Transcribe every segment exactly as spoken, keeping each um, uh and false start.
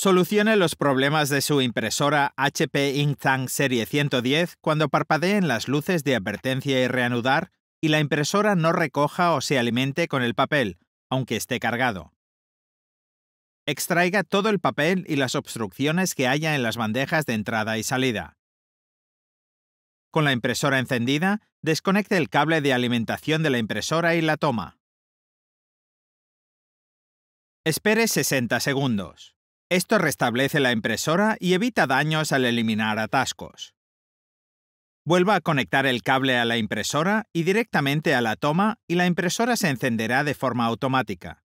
Solucione los problemas de su impresora H P inc. Tank Serie ciento diez cuando parpadeen las luces de advertencia y reanudar y la impresora no recoja o se alimente con el papel, aunque esté cargado. Extraiga todo el papel y las obstrucciones que haya en las bandejas de entrada y salida. Con la impresora encendida, desconecte el cable de alimentación de la impresora y la toma. Espere sesenta segundos. Esto restablece la impresora y evita daños al eliminar atascos. Vuelva a conectar el cable a la impresora y directamente a la toma y la impresora se encenderá de forma automática.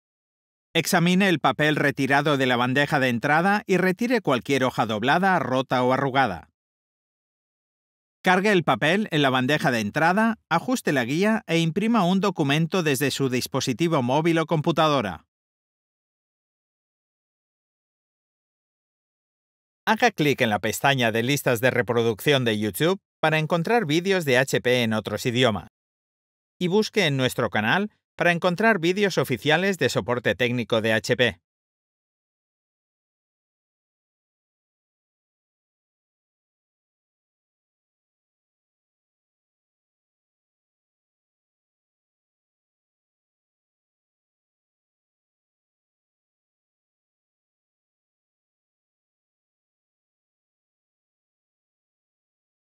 Examine el papel retirado de la bandeja de entrada y retire cualquier hoja doblada, rota o arrugada. Cargue el papel en la bandeja de entrada, ajuste la guía e imprima un documento desde su dispositivo móvil o computadora. Haga clic en la pestaña de listas de reproducción de YouTube para encontrar vídeos de H P en otros idiomas. Y busque en nuestro canal para encontrar vídeos oficiales de soporte técnico de H P.